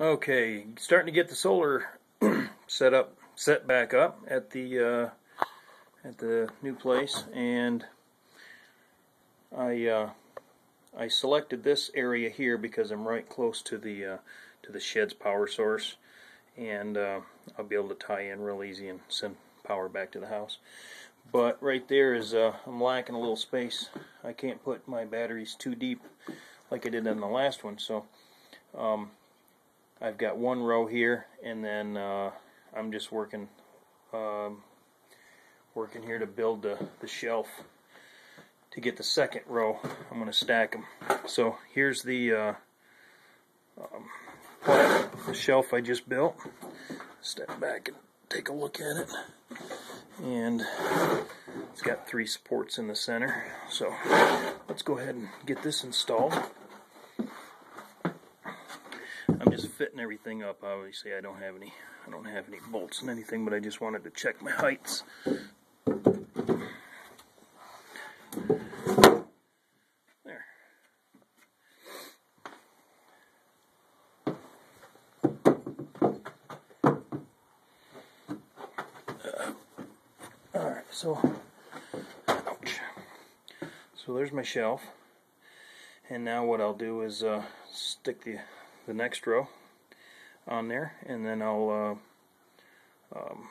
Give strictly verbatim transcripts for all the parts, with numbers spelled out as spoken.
Okay, starting to get the solar set up, set back up at the uh, at the new place, and I uh, I selected this area here because I'm right close to the uh, to the shed's power source, and uh, I'll be able to tie in real easy and send power back to the house. But right there is uh, I'm lacking a little space. I can't put my batteries too deep like I did on the last one, so. Um, I've got one row here, and then uh, I'm just working um, working here to build the, the shelf to get the second row. I'm going to stack them. So here's the, uh, um, the shelf I just built. Step back and take a look at it. And it's got three supports in the center. So let's go ahead and get this installed. I'm just fitting everything up. Obviously, I don't have any. I don't have any bolts and anything, but I just wanted to check my heights. There. Uh, all right. So, ouch. So there's my shelf, and now what I'll do is uh, stick the. the next row on there, and then I'll uh, um,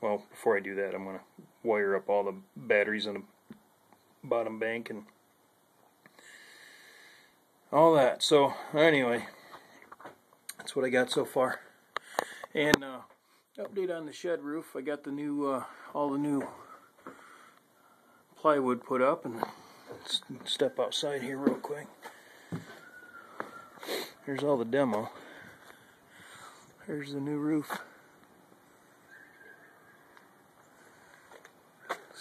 well, before I do that, I'm going to wire up all the batteries in the bottom bank and all that. So anyway, that's what I got so far. And uh, update on the shed roof. I got the new uh, all the new plywood put up, and let's step outside here real quick. Here's all the demo. Here's the new roof.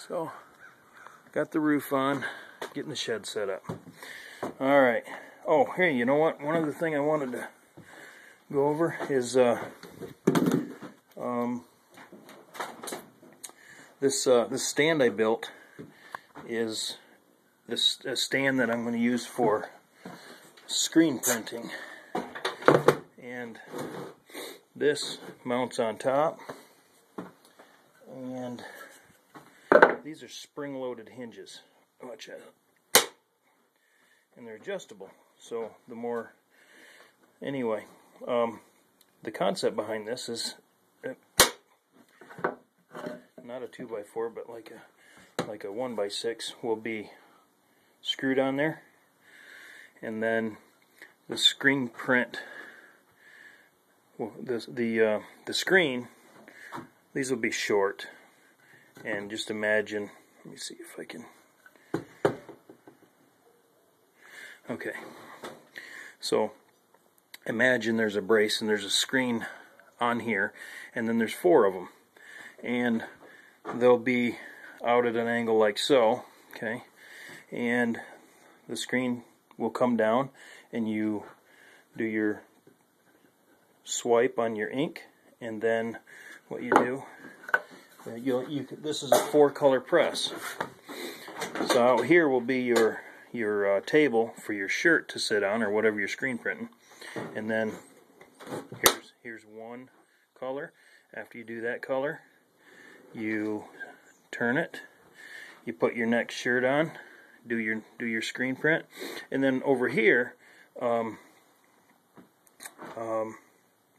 So, got the roof on, getting the shed set up. All right. Oh, hey, you know what? One other thing I wanted to go over is uh, um, this uh, this stand I built is this a stand that I'm going to use for screen printing. And this mounts on top, and these are spring-loaded hinges, watch out, and they're adjustable. So the more, anyway, um, the concept behind this is uh, not a two by four, but like a like a one by six will be screwed on there, and then the screen print, well, the the uh, the screen. These will be short, and just imagine. Let me see if I can. Okay, so imagine there's a brace and there's a screen on here, and then there's four of them, and they'll be out at an angle like so. Okay, and the screen will come down, and you do your swipe on your ink, and then what you do, you'll, you this is a four color press. So out here will be your your uh, table for your shirt to sit on, or whatever you're screen printing, and then here's here's one color. After you do that color, you turn it, you put your next shirt on, do your do your screen print, and then over here um, um,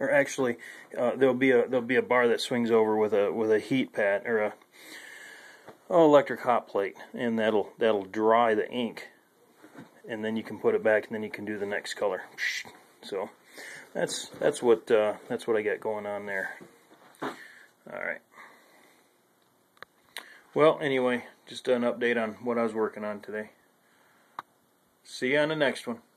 or actually uh, there'll be a there'll be a bar that swings over with a with a heat pad or a oh, electric hot plate, and that'll that'll dry the ink, and then you can put it back, and then you can do the next color. So that's that's what uh, that's what I got going on there. All right. Well, anyway, just an update on what I was working on today. See you on the next one.